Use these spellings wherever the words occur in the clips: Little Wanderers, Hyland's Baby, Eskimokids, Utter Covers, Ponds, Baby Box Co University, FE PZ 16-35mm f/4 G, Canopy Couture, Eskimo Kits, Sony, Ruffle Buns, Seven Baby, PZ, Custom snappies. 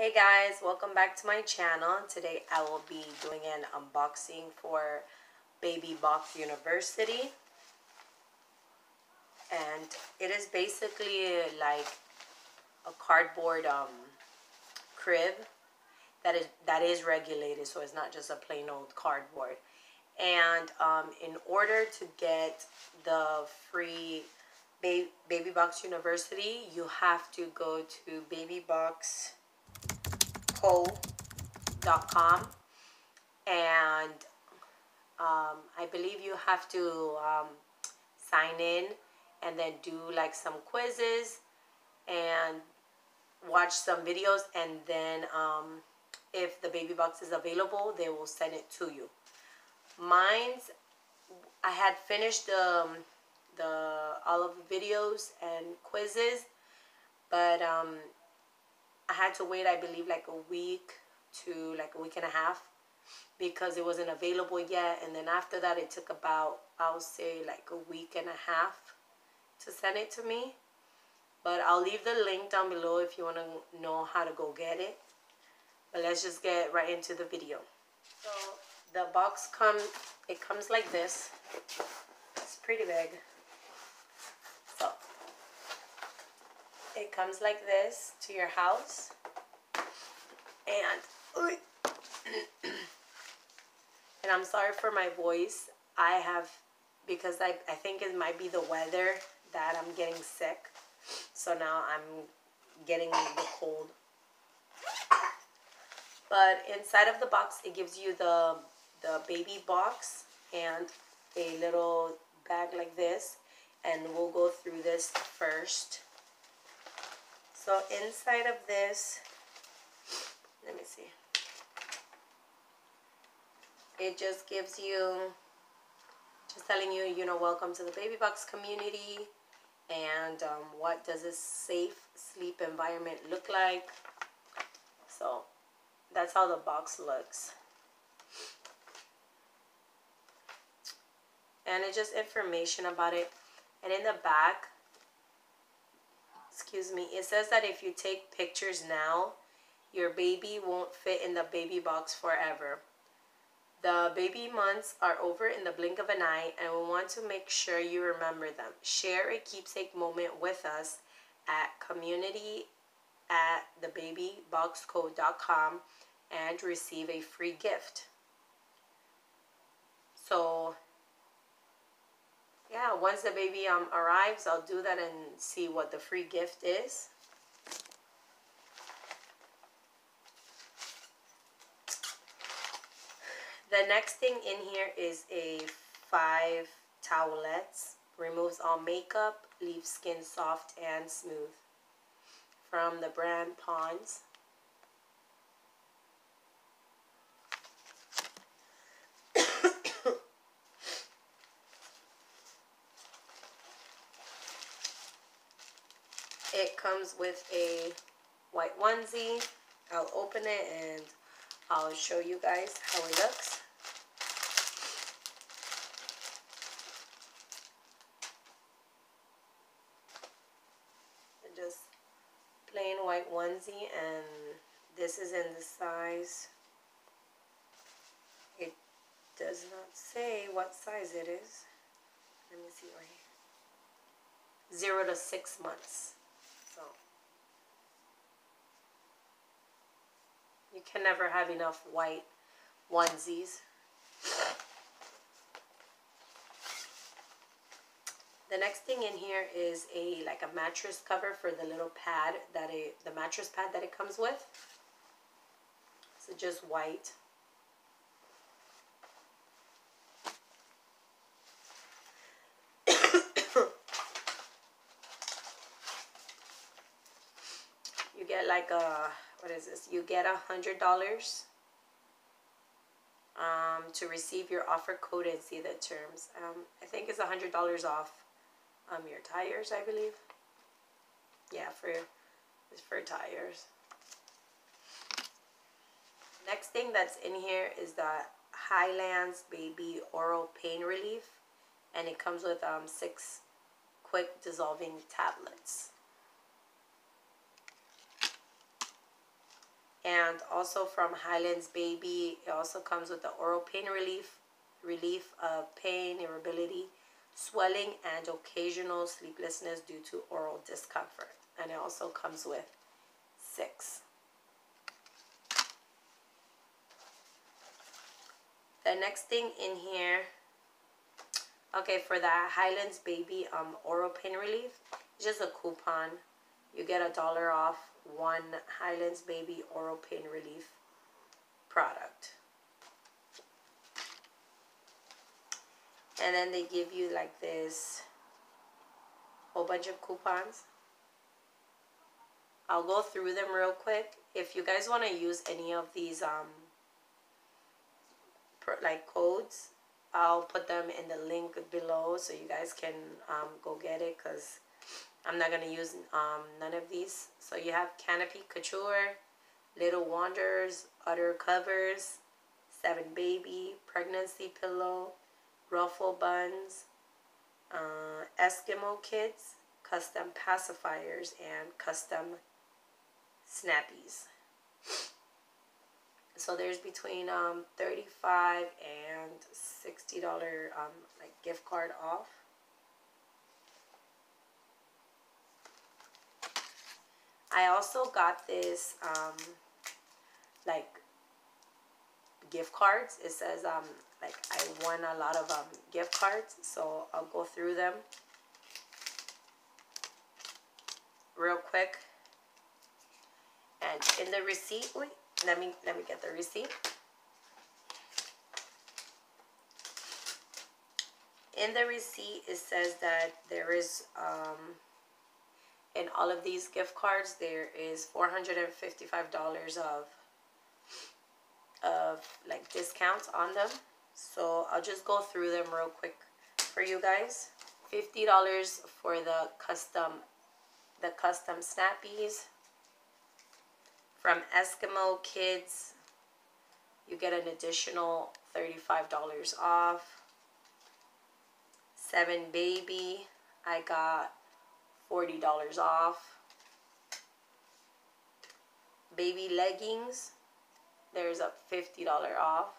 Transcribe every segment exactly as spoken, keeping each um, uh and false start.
Hey guys, welcome back to my channel. Today I will be doing an unboxing for Baby Box University, and it is basically like a cardboard um, crib that is that is regulated, so it's not just a plain old cardboard. And um, in order to get the free ba Baby Box University, you have to go to Baby Box co dot com, and um, I believe you have to um, sign in and then do like some quizzes and watch some videos, and then um, if the baby box is available, they will send it to you. Mine's, I had finished um, the all of the videos and quizzes, but um, I had to wait, I believe, like a week to like a week and a half because it wasn't available yet. And then after that, it took about, I'll say, like a week and a half to send it to me. But I'll leave the link down below if you want to know how to go get it. But let's just get right into the video. So the box comes, it comes like this. It's pretty big. So it comes like this to your house, and and I'm sorry for my voice. I have, because I, I think it might be the weather that I'm getting sick, so now I'm getting the cold. But inside of the box, it gives you the, the baby box and a little bag like this, and we'll go through this first. So inside of this, let me see, it just gives you, just telling you, you know, welcome to the Baby Box community, and um, what does a safe sleep environment look like. So that's how the box looks. And it's just information about it. And in the back, excuse me, it says that if you take pictures now, your baby won't fit in the baby box forever. The baby months are over in the blink of an eye, and we want to make sure you remember them. Share a keepsake moment with us at community at the baby box co dot com and receive a free gift. So yeah, once the baby um, arrives, I'll do that and see what the free gift is. The next thing in here is a five towelettes. Removes all makeup, leaves skin soft and smooth. From the brand Ponds. It comes with a white onesie. I'll open it and I'll show you guys how it looks. Just plain white onesie, and this is in the size. It does not say what size it is. Let me see right here. Zero to six months. You can never have enough white onesies. The next thing in here is a like a mattress cover for the little pad that it, the mattress pad that it comes with. So just white. You get like a, what is this? You get a hundred dollars um, to receive your offer code and see the terms. Um, I think it's a hundred dollars off um, your tires, I believe. Yeah, for it's for tires. Next thing that's in here is the Hyland's Baby Oral Pain Relief, and it comes with um, six quick dissolving tablets. and also from Hyland's Baby. It also comes with the oral pain relief, relief of pain, irritability, swelling, and occasional sleeplessness due to oral discomfort. And it also comes with six. The next thing in here, okay, for that Hyland's Baby um, oral pain relief, just a coupon. You get a dollar off one Hyland's Baby oral pain relief product. And then they give you like this whole bunch of coupons. I'll go through them real quick. If you guys want to use any of these um, like codes, I'll put them in the link below so you guys can um, go get it, because I'm not going to use um, none of these. So you have Canopy Couture, Little Wanderers, Utter Covers, Seven Baby, Pregnancy Pillow, Ruffle Buns, uh, Eskimo Kits, Custom Pacifiers, and Custom Snappies. So there's between um, thirty-five dollars and sixty dollars um, like gift card off. I also got this um, like gift cards. It says um, like I won a lot of um, gift cards, so I'll go through them real quick. And in the receipt, wait, let me let me get the receipt. In the receipt, it says that there is. Um, In all of these gift cards, there is four hundred fifty-five dollars of, of like discounts on them. So I'll just go through them real quick for you guys. fifty dollars for the custom, the custom snappies. From Eskimo Kids, you get an additional thirty-five dollars off. Seven Baby, I got forty dollars off. Baby leggings, there's a fifty dollars off.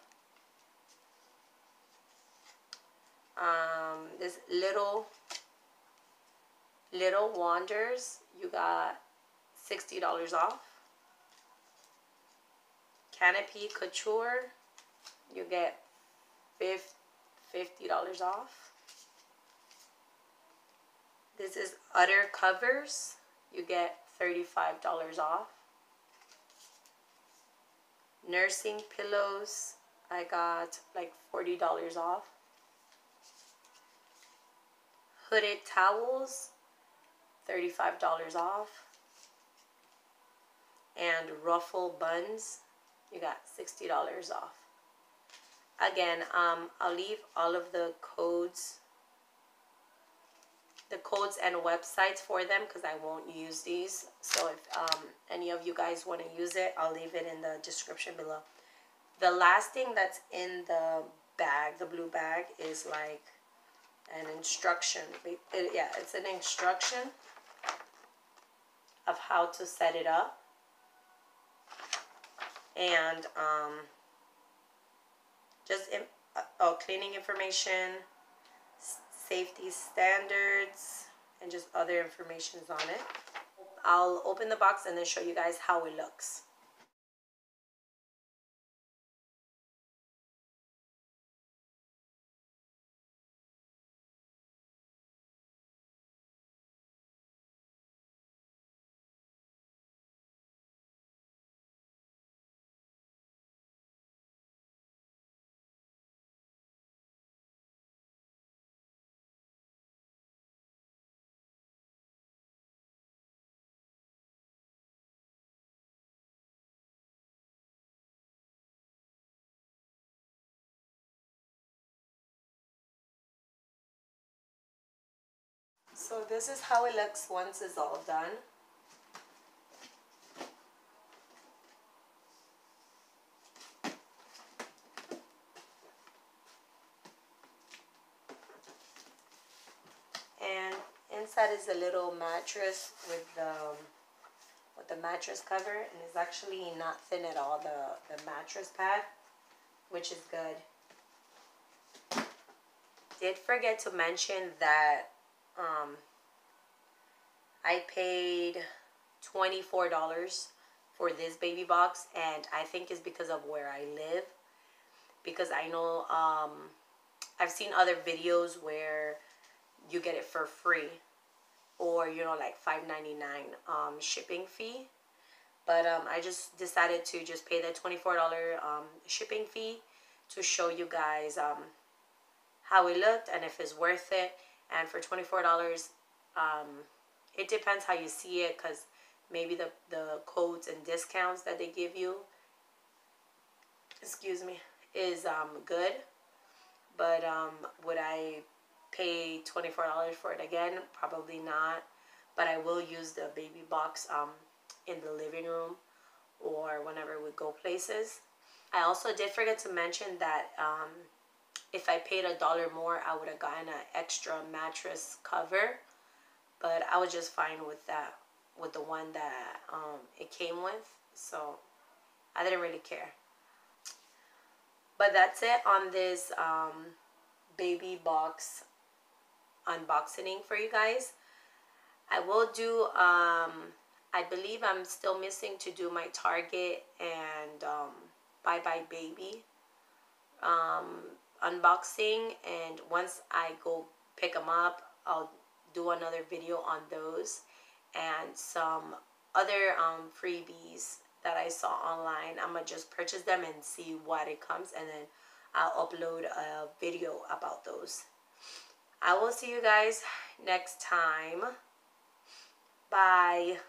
Um, this little, little Wanders, you got sixty dollars off. Canopy Couture, you get fifty dollars off. This is Utter Covers. You get thirty-five dollars off. Nursing pillows, I got like forty dollars off. Hooded towels, thirty-five dollars off. And Ruffle Buns, you got sixty dollars off. Again, um, I'll leave all of the codes the codes and websites for them, because I won't use these. So if um, any of you guys want to use it, I'll leave it in the description below. The last thing that's in the bag, the blue bag, is like an instruction. It, yeah, it's an instruction of how to set it up. And um, just in, oh, cleaning information, safety standards, and just other information on it. I'll open the box and then show you guys how it looks. So this is how it looks once it's all done. And inside is a little mattress with the, with the mattress cover, and it's actually not thin at all, the, the mattress pad, which is good. Did forget to mention that um, I paid twenty-four dollars for this baby box, and I think it's because of where I live, because I know um, I've seen other videos where you get it for free, or you know, like five ninety-nine um, shipping fee. But um, I just decided to just pay that twenty-four dollars um, shipping fee to show you guys um, how it looked and if it's worth it. And for twenty-four dollars, um, it depends how you see it, because maybe the, the codes and discounts that they give you, excuse me, is um, good. But um, would I pay twenty-four dollars for it again? Probably not, but I will use the baby box um, in the living room or whenever we go places. I also did forget to mention that um, if I paid a dollar more, I would have gotten an extra mattress cover, but I was just fine with that, with the one that um, it came with, so I didn't really care. But that's it on this um, baby box unboxing for you guys. I will do, um, I believe I'm still missing to do my Target and um, Bye Bye Baby um, unboxing, and once I go pick them up, I'll do another video on those and some other um, freebies that I saw online. I'm gonna just purchase them and see what it comes, and then I'll upload a video about those. I will see you guys next time. Bye.